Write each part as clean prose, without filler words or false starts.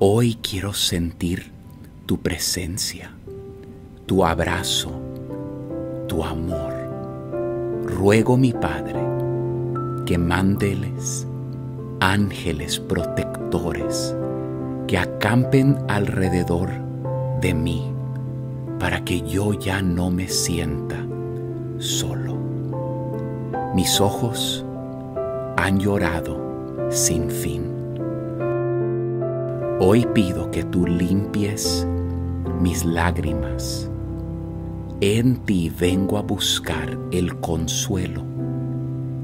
Hoy quiero sentir tu presencia, tu abrazo, tu amor. Ruego, mi Padre, que mándeles ángeles protectores que acampen alrededor de mí para que yo ya no me sienta solo. Mis ojos han llorado sin fin. Hoy pido que tú limpies mis lágrimas. En ti vengo a buscar el consuelo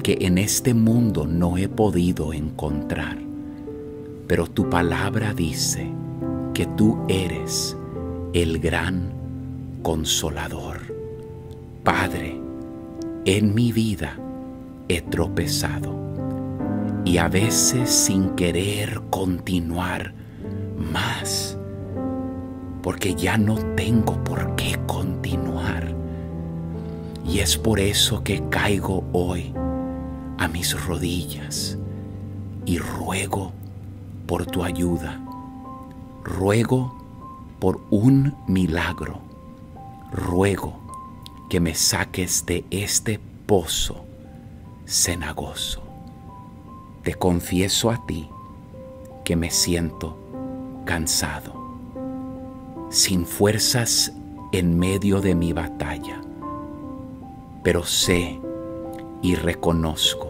que en este mundo no he podido encontrar. Pero tu palabra dice que tú eres el gran consolador. Padre, en mi vida he tropezado y a veces sin querer continuar más, porque ya no tengo por qué continuar. Y es por eso que caigo hoy a mis rodillas y ruego por tu ayuda. Ruego por un milagro. Ruego que me saques de este pozo cenagoso. Te confieso a ti que me siento cansado, sin fuerzas en medio de mi batalla, pero sé y reconozco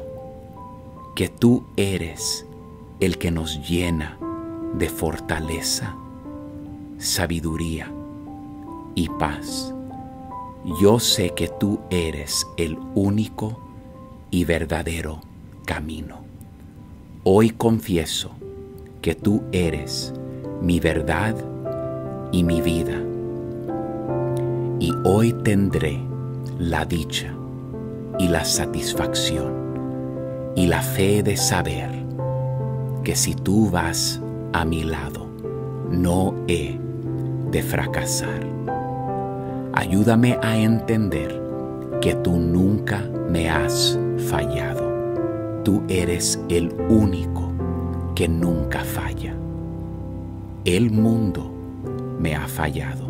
que tú eres el que nos llena de fortaleza, sabiduría y paz. Yo sé que tú eres el único y verdadero camino. Hoy confieso que tú eres mi verdad y mi vida. Y hoy tendré la dicha y la satisfacción y la fe de saber que si tú vas a mi lado, no he de fracasar. Ayúdame a entender que tú nunca me has fallado. Tú eres el único que nunca falla. El mundo me ha fallado.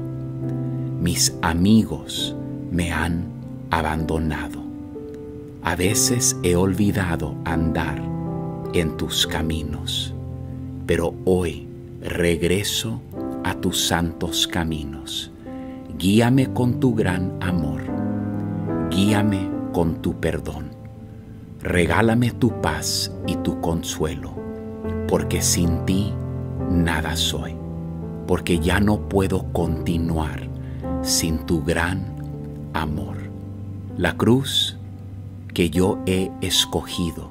Mis amigos me han abandonado. A veces he olvidado andar en tus caminos, pero hoy regreso a tus santos caminos. Guíame con tu gran amor. Guíame con tu perdón. Regálame tu paz y tu consuelo, porque sin ti nada soy, porque ya no puedo continuar sin tu gran amor. La cruz que yo he escogido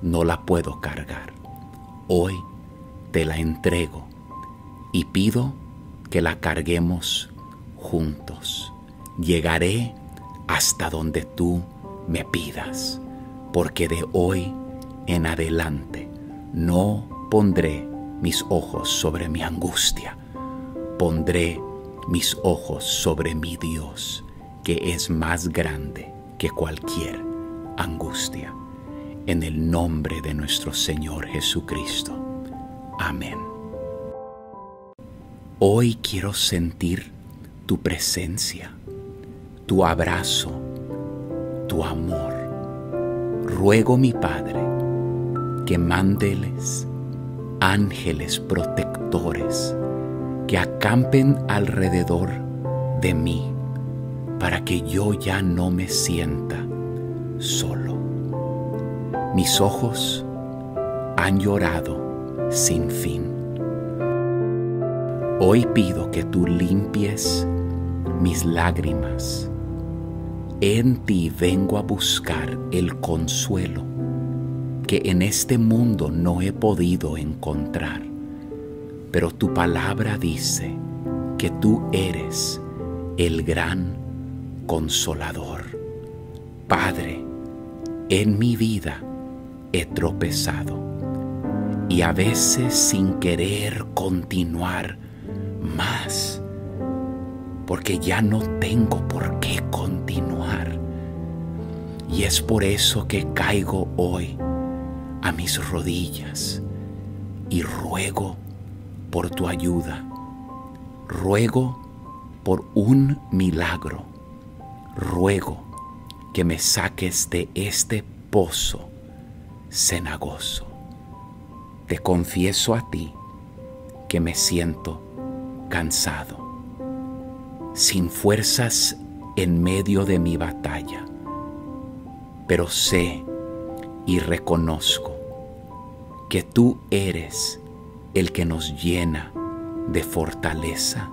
no la puedo cargar. Hoy te la entrego y pido que la carguemos juntos. Llegaré hasta donde tú me pidas, porque de hoy en adelante no pondré mis ojos sobre mi angustia. Pondré mis ojos sobre mi Dios, que es más grande que cualquier angustia. En el nombre de nuestro Señor Jesucristo. Amén. Hoy quiero sentir tu presencia, tu abrazo, tu amor. Ruego, mi Padre, que mándeles ángeles protectores que acampen alrededor de mí para que yo ya no me sienta solo. Mis ojos han llorado sin fin. Hoy pido que tú limpies mis lágrimas. En ti vengo a buscar el consuelo que en este mundo no he podido encontrar. Pero tu palabra dice que tú eres el gran consolador. Padre, en mi vida he tropezado y a veces sin querer continuar más, porque ya no tengo por qué continuar. Y es por eso que caigo hoy a mis rodillas y ruego por tu ayuda. Ruego por un milagro. Ruego que me saques de este pozo cenagoso. Te confieso a ti que me siento cansado, sin fuerzas en medio de mi batalla, pero sé y reconozco que tú eres el que nos llena de fortaleza,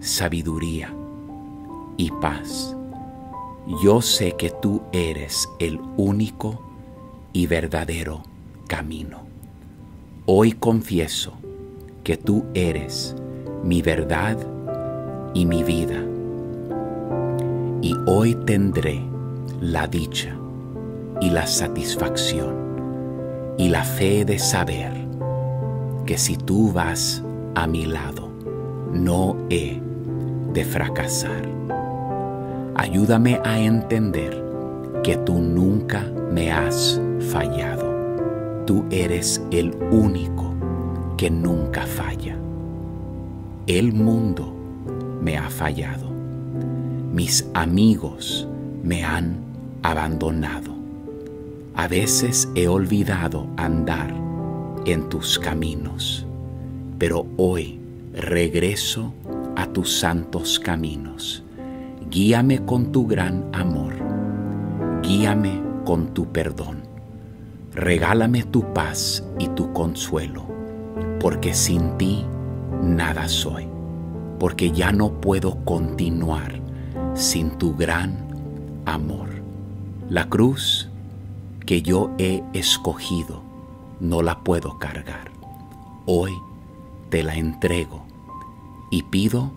sabiduría y paz. Yo sé que tú eres el único y verdadero camino. Hoy confieso que tú eres mi verdad y mi vida. Y hoy tendré la dicha y la satisfacción y la fe de saber que si tú vas a mi lado, no he de fracasar. Ayúdame a entender que tú nunca me has fallado. Tú eres el único que nunca falla. El mundo me ha fallado. Mis amigos me han abandonado. A veces he olvidado andar en tus caminos, pero hoy regreso a tus santos caminos. Guíame con tu gran amor. Guíame con tu perdón. Regálame tu paz y tu consuelo, porque sin ti nada soy, porque ya no puedo continuar sin tu gran amor. La cruz que yo he escogido no la puedo cargar. Hoy te la entrego y pido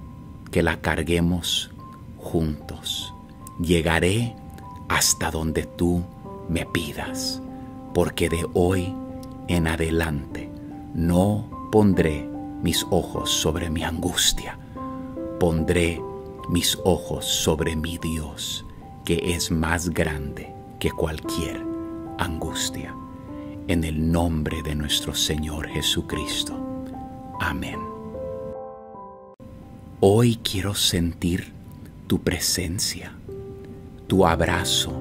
que la carguemos juntos. Llegaré hasta donde tú me pidas, porque de hoy en adelante no pondré mis ojos sobre mi angustia. Pondré mis ojos sobre mi Dios, que es más grande que cualquier angustia. En el nombre de nuestro Señor Jesucristo. Amén. Hoy quiero sentir tu presencia, tu abrazo,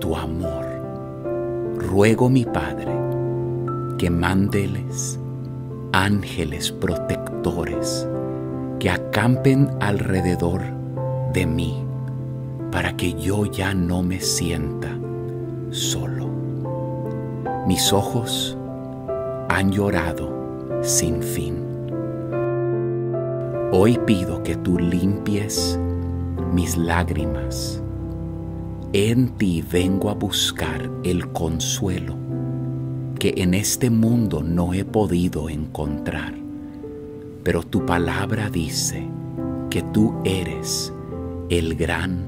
tu amor. Ruego, mi Padre, que mándeles ángeles protectores que acampen alrededor de mí para que yo ya no me sienta solo. Mis ojos han llorado sin fin. Hoy pido que tú limpies mis lágrimas. En ti vengo a buscar el consuelo que en este mundo no he podido encontrar. Pero tu palabra dice que tú eres el gran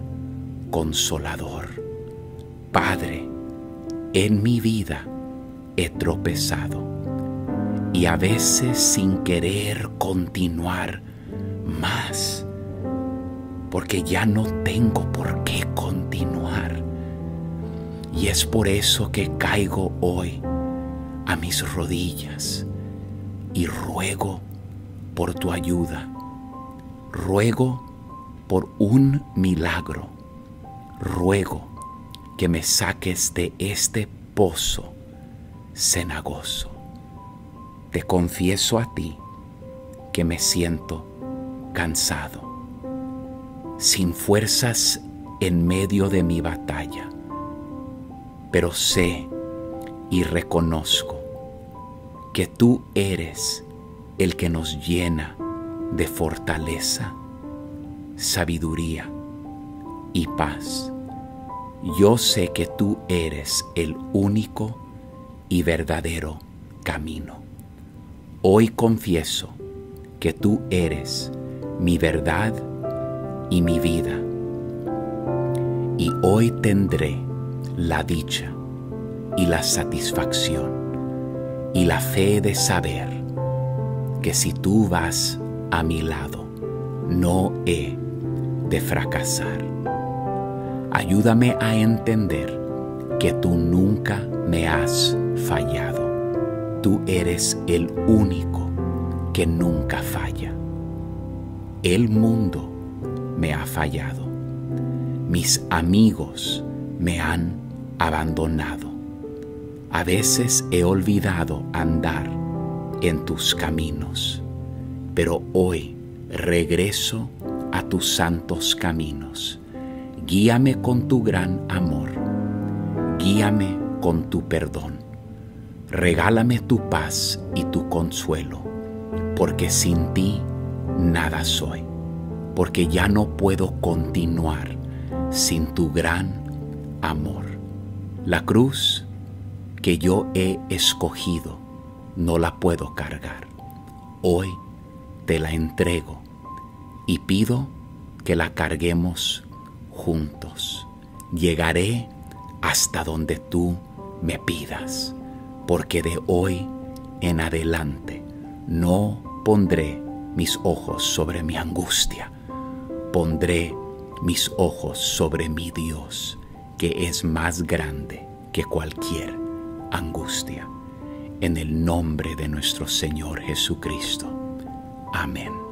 consolador. Padre, en mi vida he tropezado y a veces sin querer continuar más, porque ya no tengo por qué continuar. Y es por eso que caigo hoy a mis rodillas y ruego por tu ayuda. Ruego por un milagro. Ruego que me saques de este pozo cenagoso. Te confieso a ti que me siento cansado, sin fuerzas en medio de mi batalla, pero sé y reconozco que tú eres el que nos llena de fortaleza, sabiduría y paz. Yo sé que tú eres el único y verdadero camino. Hoy confieso que tú eres mi verdad y mi vida. Y hoy tendré la dicha y la satisfacción y la fe de saber que si tú vas a mi lado, no he de fracasar. Ayúdame a entender que tú nunca me has fallado. Tú eres el único que nunca falla. El mundo me ha fallado. Mis amigos me han abandonado. A veces he olvidado andar en tus caminos, pero hoy regreso a tus santos caminos. Guíame con tu gran amor, guíame con tu perdón. Regálame tu paz y tu consuelo, porque sin ti nada soy, porque ya no puedo continuar sin tu gran amor. La cruz que yo he escogido no la puedo cargar. Hoy te la entrego y pido que la carguemos juntos. Llegaré hasta donde tú me pidas, porque de hoy en adelante no pondré mis ojos sobre mi angustia, pondré mis ojos sobre mi Dios, que es más grande que cualquier angustia. En el nombre de nuestro Señor Jesucristo. Amén.